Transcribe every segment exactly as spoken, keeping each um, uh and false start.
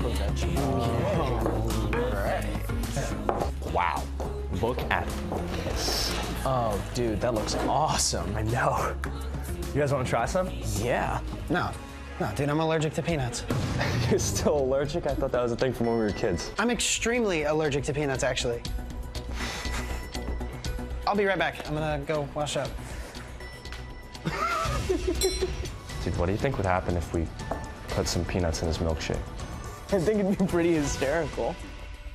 twenty-five percent. Oh. Right. Wow. Look at this. Oh, dude, that looks awesome. I know. You guys want to try some? Yeah. No. No, dude, I'm allergic to peanuts. You're still allergic? I thought that was a thing from when we were kids. I'm extremely allergic to peanuts, actually. I'll be right back. I'm gonna go wash up. Dude, what do you think would happen if we put some peanuts in his milkshake? I think it'd be pretty hysterical.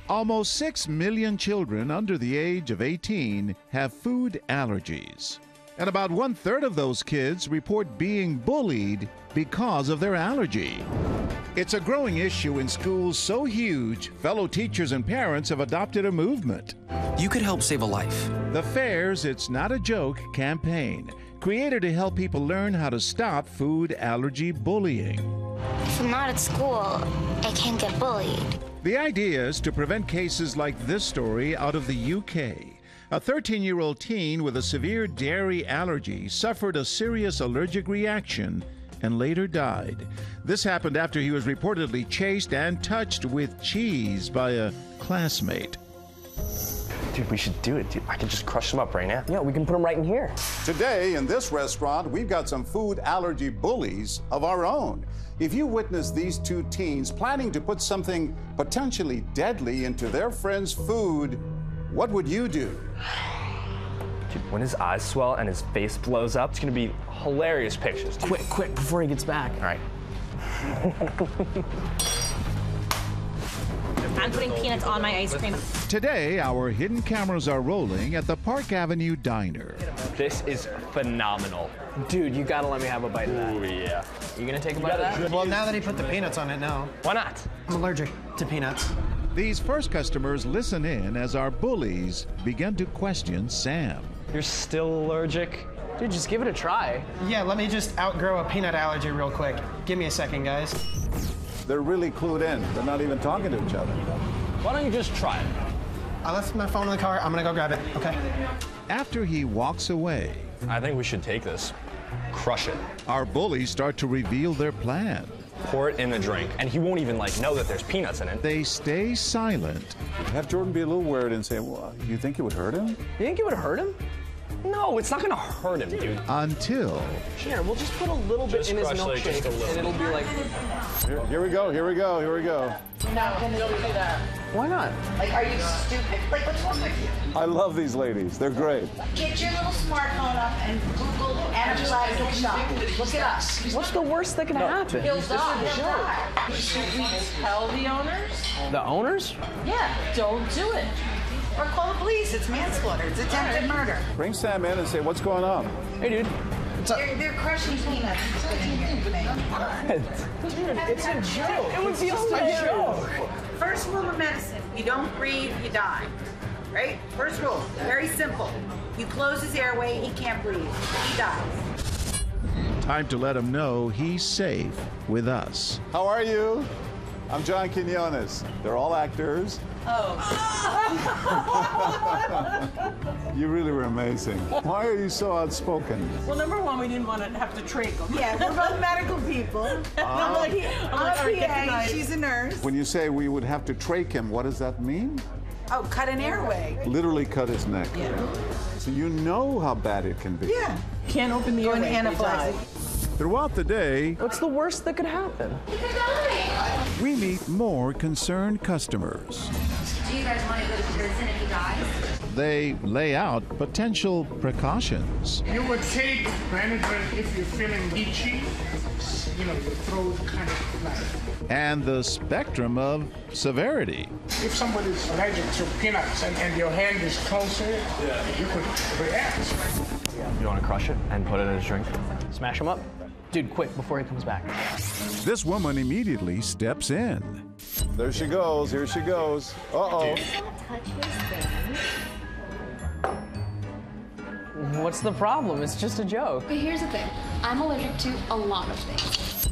Almost six million children under the age of eighteen have food allergies. And about one-third of those kids report being bullied because of their allergy. It's a growing issue in schools so huge, fellow teachers and parents have adopted a movement. You could help save a life. The FAIR's It's Not a Joke campaign, created to help people learn how to stop food allergy bullying. If I'm not at school, I can't get bullied. The idea is to prevent cases like this story out of the U K. A thirteen-year-old teen with a severe dairy allergy suffered a serious allergic reaction and later died. This happened after he was reportedly chased and touched with cheese by a classmate. Dude, we should do it. Dude, I can just crush them up right now. Yeah, we can put them right in here. Today, in this restaurant, we've got some food allergy bullies of our own. If you witness these two teens planning to put something potentially deadly into their friend's food, what would you do? Dude, when his eyes swell and his face blows up, it's gonna be hilarious pictures. Dude. Quick, quick, before he gets back. All right. I'm putting peanuts on my ice cream. Today, our hidden cameras are rolling at the Park Avenue Diner. This is phenomenal. Dude, you gotta let me have a bite of that. Oh, yeah. You gonna take a bite of that? Well, now that he put the peanuts on it, no. Why not? I'm allergic to peanuts. These first customers listen in as our bullies begin to question Sam. You're still allergic? Dude, just give it a try. Yeah, let me just outgrow a peanut allergy real quick. Give me a second, guys. They're really clued in. They're not even talking to each other. Why don't you just try it? I left my phone in the car. I'm gonna go grab it, okay? After he walks away. I think we should take this, crush it. Our bullies start to reveal their plan. Pour it in the drink, and he won't even, like, know that there's peanuts in it. They stay silent. Have Jordan be a little weird and say, well, you think it would hurt him? You think it would hurt him? No, it's not going to hurt him, dude. Until... Here, we'll just put a little just bit in his milkshake, like, and it'll be like... Here, here we go, here we go, here we go. Not going to do that. Why not? Like, are you stupid? Like, what's wrong with you? I love these ladies. They're great. Get your little smartphone up and Google anaphylaxis shock. Look at us. What's the worst that can no. happen? He'll die. He'll die. Should we tell the owners? The owners? Yeah, don't do it. Or call the police. It's manslaughter. It's attempted murder. Bring Sam in and say, what's going on? Hey, dude. What's up? They're, they're crushing peanuts. It's weird. It's a joke. It would be just a joke. First rule of medicine, you don't breathe, you die. Right? First rule, very simple. You close his airway, he can't breathe. He dies. Time to let him know he's safe with us. How are you? I'm John Quinones. They're all actors. Oh. You really were amazing. Why are you so outspoken? Well, number one, we didn't want to have to trach them. Yeah, we're both medical people. Uh, I'm like, I'm like, all right, P A, she's a nurse. When you say we would have to trach him, what does that mean? Oh, cut an airway. Literally cut his neck. Yeah. So you know how bad it can be. Yeah. Can't open the Go airway. Anaphylaxis. Throughout the day... What's the worst that could happen? You could die! We meet more concerned customers. Do you guys want to go to prison if he dies? They lay out potential precautions. You would take Benadryl if you're feeling itchy. You know, your throat kind of like... And the spectrum of severity. If somebody's allergic to peanuts and, and your hand is closer, yeah. You could react. You want to crush it and put it in his drink? Smash him up. Dude, quick, before he comes back. This woman immediately steps in. There she goes, here she goes. Uh-oh. What's the problem? It's just a joke. But here's the thing. I'm allergic to a lot of things.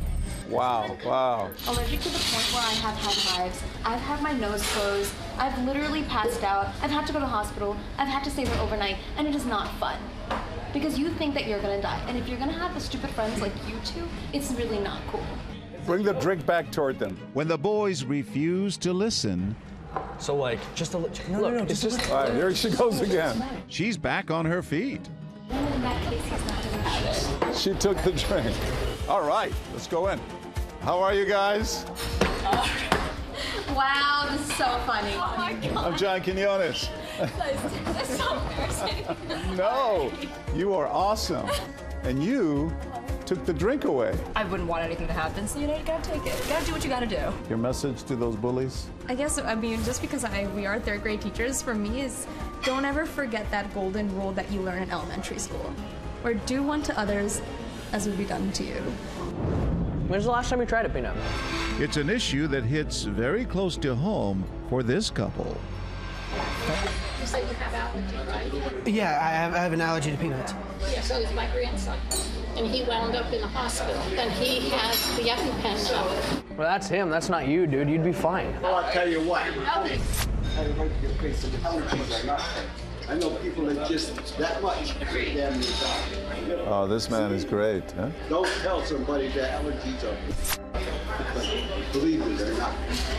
Wow, wow. Allergic to the point where I have had hives. I've had my nose closed. I've literally passed out. I've had to go to hospital. I've had to stay there overnight, and it is not fun. Because you think that you're gonna die. And if you're gonna have the stupid friends like you two, it's really not cool. Bring the drink back toward them. When the boys refuse to listen. So, like, just a look. No, no, no, it's just. just all right, there she goes again. She's back on her feet. She took the drink. All right, let's go in. How are you guys? Oh. Wow, this is so funny. Oh my God. I'm John Quinones. That's so embarrassing. No, you are awesome. And you took the drink away. I wouldn't want anything to happen, so you know, you gotta take it. You gotta do what you gotta do. Your message to those bullies? I guess, I mean, just because I we are third grade teachers, for me is don't ever forget that golden rule that you learn in elementary school. Or do one to others as would be done to you. When's the last time you tried a peanut? It's an issue that hits very close to home for this couple. You said you have allergy, right? Yeah, I have, I have an allergy to peanuts. Yeah, so is my grandson. And he wound up in the hospital. And he has the EpiPen. So. Well, that's him. That's not you, dude. You'd be fine. Well, I'll tell you what. Okay. I don't like your face of allergies. I know people that just that much. Oh, this man is great, huh? Don't tell somebody that allergies are. Believe me, they're not.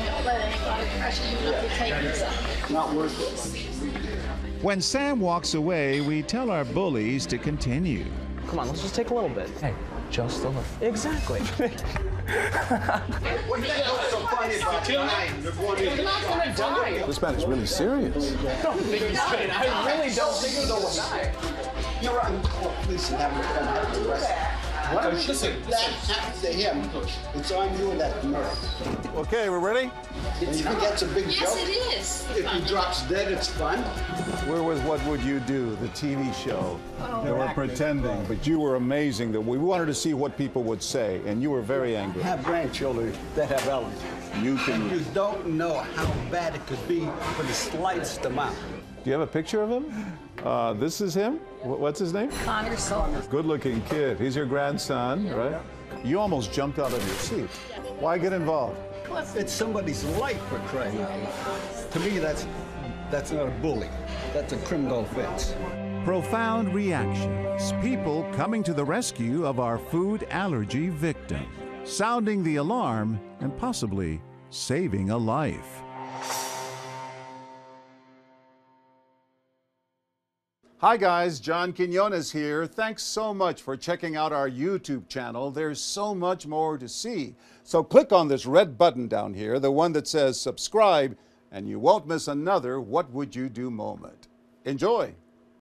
Don't let anybody pressure you not to take yourself. Not worth it. When Sam walks away, we tell our bullies to continue. Come on, let's just take a little bit. Hey, just a little. Exactly. What the hell is so funny about dying? You're not going to die. This man is really serious. I don't think he's dying. I really don't think he's going to die. You're right. Listen, that was going to happen to the rest of us. Listen, that happens to him. It's on you and that nerve. Okay, we're ready? You think that's a big joke? Yes, it is. If he drops dead, it's fun. We're with What Would You Do, the T V show. Oh, they were pretending, but you were amazing. That we wanted to see what people would say, and you were very angry. I have grandchildren that have allergies. You can. And you don't know how bad it could be for the slightest amount. Do you have a picture of him? Uh, this is him. What's his name? Connor Sullivan. Good-looking kid. He's your grandson, right? You almost jumped out of your seat. Why get involved? It's somebody's life, for crying out loud. To me, that's that's not a bully. That's a criminal offense. Profound reactions. People coming to the rescue of our food allergy victim, sounding the alarm and possibly saving a life. Hi guys, John Quinones here. Thanks so much for checking out our YouTube channel. There's so much more to see. So click on this red button down here, the one that says subscribe, and you won't miss another What Would You Do moment. Enjoy.